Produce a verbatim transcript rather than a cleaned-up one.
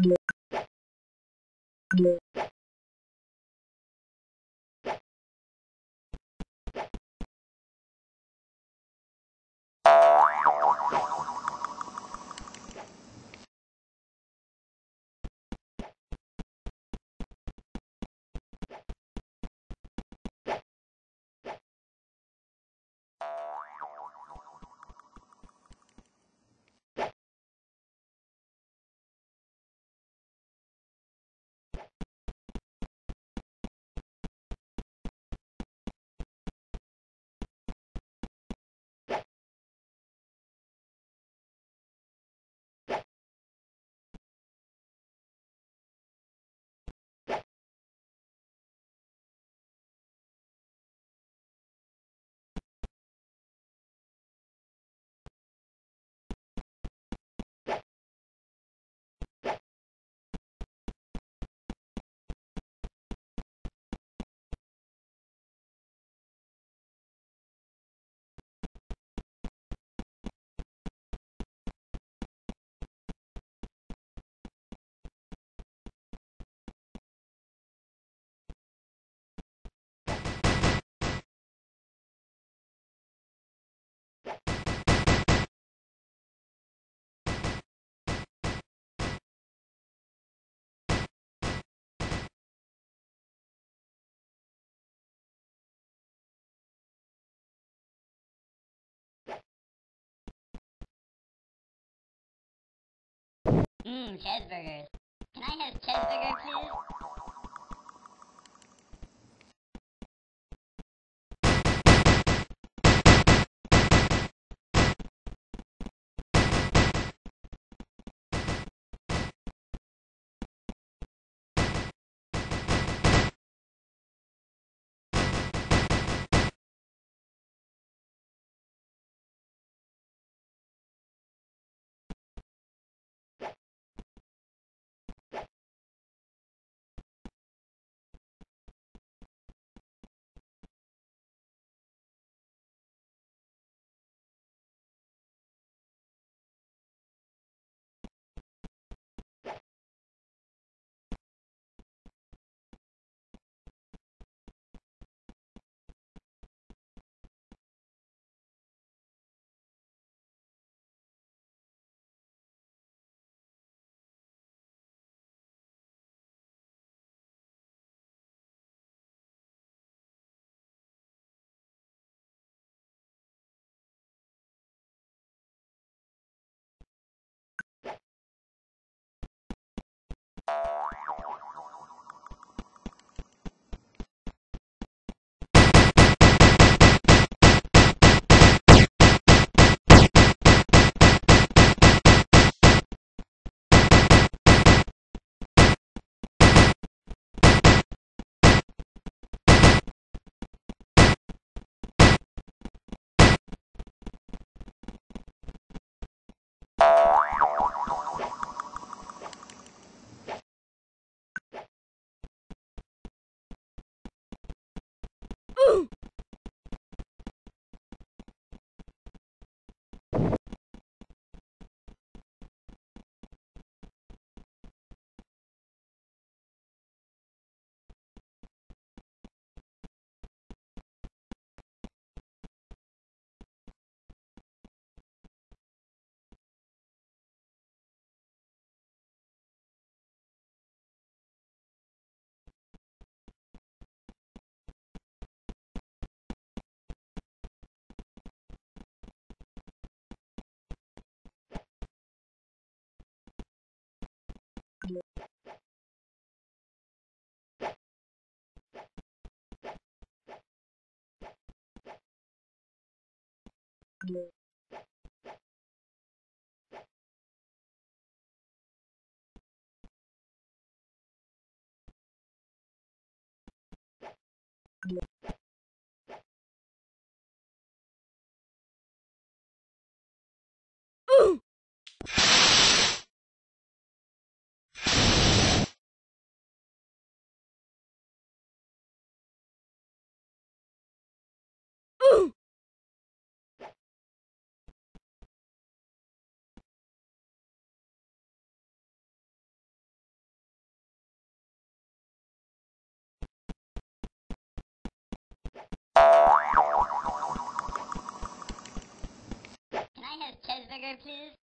Mmm, cheeseburgers. Can I have cheeseburger, please? Yeah. dagger, please.